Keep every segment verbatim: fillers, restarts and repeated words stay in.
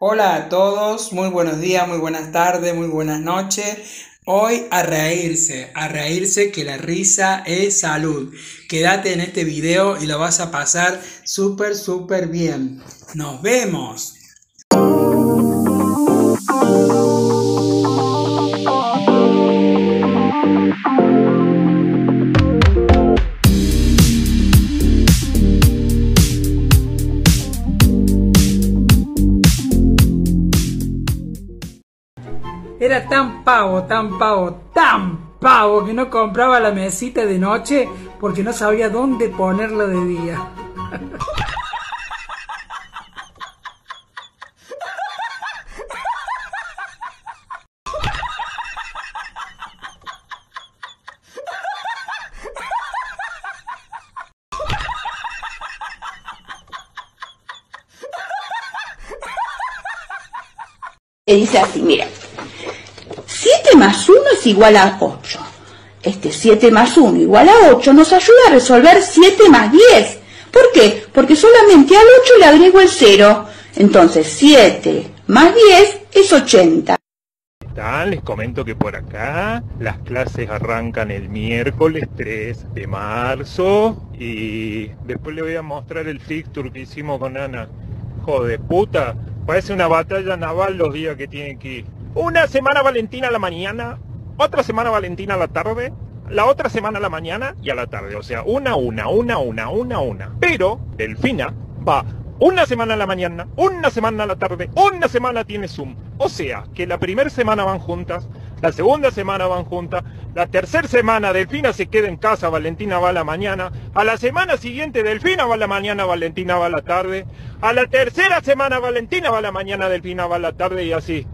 Hola a todos, muy buenos días, muy buenas tardes, muy buenas noches. Hoy a reírse, a reírse que la risa es salud. Quédate en este video y lo vas a pasar súper, súper bien. ¡Nos vemos! Era tan pavo, tan pavo, tan pavo que no compraba la mesita de noche porque no sabía dónde ponerla de día. Y dice así, mira. siete más uno es igual a ocho. Este siete más uno igual a ocho nos ayuda a resolver siete más diez. ¿Por qué? Porque solamente al ocho le agrego el cero. Entonces siete más diez es ochenta. Les comento que por acá las clases arrancan el miércoles tres de marzo. Y después le voy a mostrar el fixture que hicimos con Ana. Joder, puta. Parece una batalla naval los días que tienen que ir. Una semana Valentina a la mañana, otra semana Valentina a la tarde, la otra semana a la mañana y a la tarde. O sea, una, una, una, una, una, una. Pero Delfina va una semana a la mañana, una semana a la tarde, una semana tiene Zoom. O sea, que la primera semana van juntas, la segunda semana van juntas, la tercera semana Delfina se queda en casa, Valentina va a la mañana, a la semana siguiente Delfina va a la mañana, Valentina va a la tarde, a la tercera semana Valentina va a la mañana, Delfina va a la tarde y así.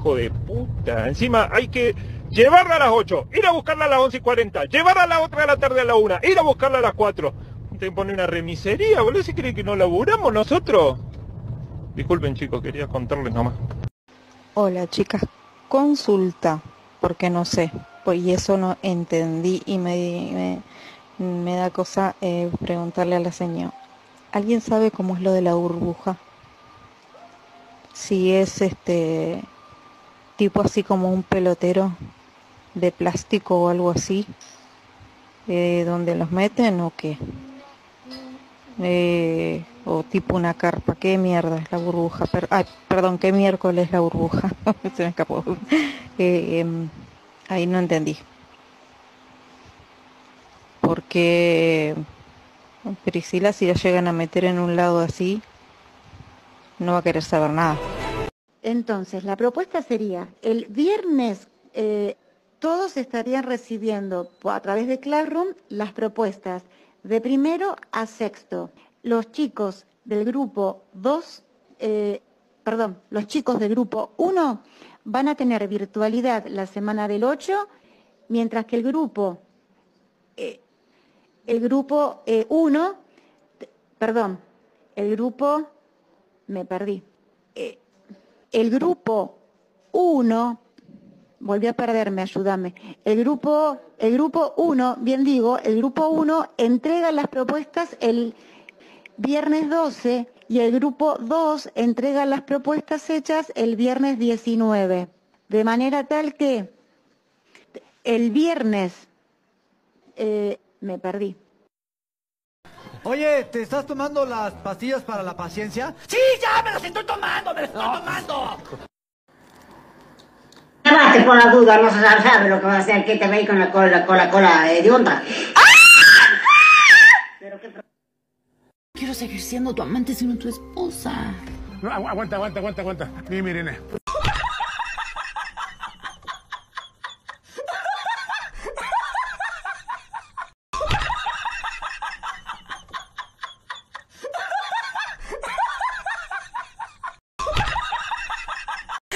Hijo de puta, encima hay que llevarla a las ocho, ir a buscarla a las once y cuarenta, llevarla a la otra de la tarde a la una, ir a buscarla a las cuatro. Te pone una remisería, boludo, ¿se cree que no laburamos nosotros? Disculpen chicos, quería contarles nomás. Hola chicas, consulta, porque no sé, pues, y eso no entendí y me, me, me da cosa eh, preguntarle a la señora. ¿Alguien sabe cómo es lo de la burbuja? Si es este... tipo así como un pelotero de plástico o algo así, eh, donde los meten o qué, eh, o tipo una carpa, qué mierda es la burbuja, per ay, perdón, qué miércoles es la burbuja, se me escapó, eh, eh, ahí no entendí, porque Priscila si la llegan a meter en un lado así, no va a querer saber nada. Entonces, la propuesta sería, el viernes eh, todos estarían recibiendo a través de Classroom las propuestas de primero a sexto. Los chicos del grupo dos, eh, perdón, los chicos del grupo uno van a tener virtualidad la semana del ocho, mientras que el grupo eh, el grupo eh, uno, perdón, el grupo, me perdí, eh, el grupo uno, volví a perderme, ayúdame. El grupo el grupo uno, bien digo, el grupo uno entrega las propuestas el viernes doce y el grupo dos entrega las propuestas hechas el viernes diecinueve. De manera tal que el viernes eh, me perdí. Oye, ¿te estás tomando las pastillas para la paciencia? ¡Sí, ya! ¡Me las estoy tomando! ¡Me las estoy tomando! Te vas por la duda, no se sabe lo que va a hacer, que te veis con la cola, cola, cola eh, de onda. Pero qué... Quiero seguir siendo tu amante, sino tu esposa. No, agu aguanta, aguanta, aguanta, aguanta. Ni Irene.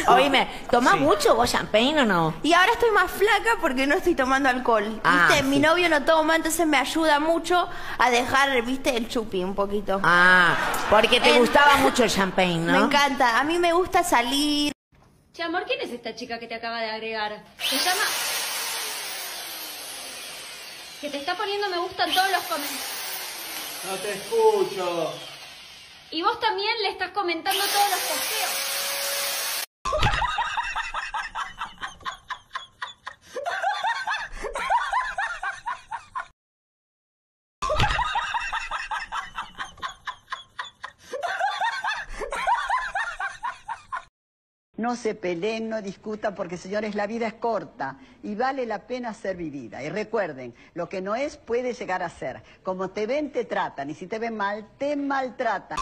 Oíme, ¿tomás sí. mucho vos champagne o no? Y ahora estoy más flaca porque no estoy tomando alcohol. Ah, ¿viste? Sí. Mi novio no toma, entonces me ayuda mucho a dejar, ¿viste? El chupi un poquito. Ah, porque te en... gustaba mucho el champagne, ¿no? Me encanta, a mí me gusta salir. Che, amor, ¿quién es esta chica que te acaba de agregar? Se llama... Que te está poniendo me gusta en todos los comentarios. No te escucho. Y vos también le estás comentando todos los posteos. No se peleen, no discutan, porque señores, la vida es corta y vale la pena ser vivida. Y recuerden, lo que no es puede llegar a ser. Como te ven, te tratan, y si te ven mal, te maltratan.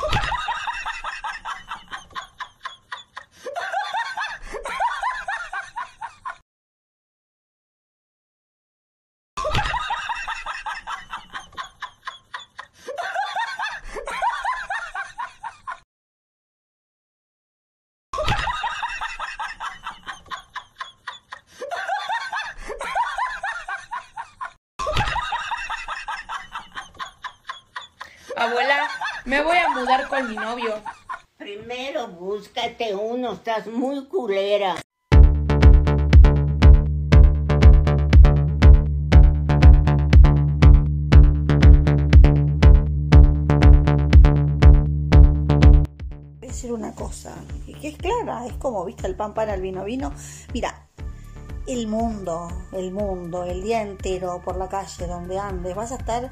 Abuela, me voy a mudar con mi novio. Primero búscate uno, estás muy culera. Voy a decir una cosa, que es clara, es como, viste, el pan para el vino vino. Mira, el mundo, el mundo, el día entero por la calle donde andes, vas a estar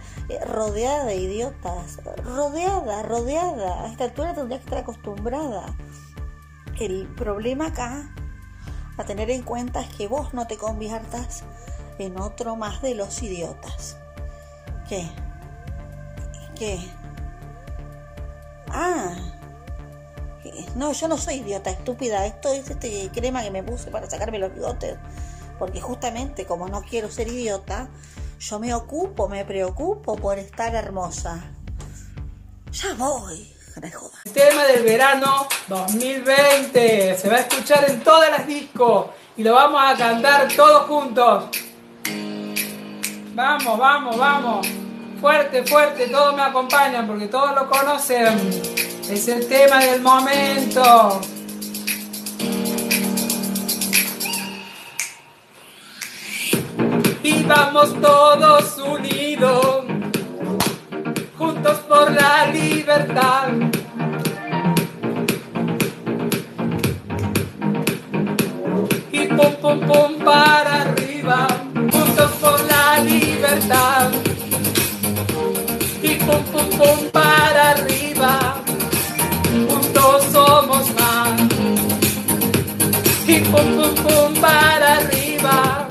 rodeada de idiotas, rodeada, rodeada, a esta altura tendrías que estar acostumbrada. El problema acá a tener en cuenta es que vos no te conviertas en otro más de los idiotas. ¿Qué? ¿Qué? Ah... No, yo no soy idiota, estúpida. Esto es este crema que me puse para sacarme los bigotes. Porque justamente como no quiero ser idiota, yo me ocupo, me preocupo por estar hermosa. Ya voy. El tema del verano dos mil veinte se va a escuchar en todas las discos y lo vamos a cantar todos juntos. Vamos, vamos, vamos. Fuerte, fuerte, todos me acompañan porque todos lo conocen. Es el tema del momento. Y vamos todos unidos, juntos por la libertad. Y pum pum pum para arriba, juntos por la libertad. Y pum pum pum para arriba. Juntos somos más. Y pum pum pum para arriba.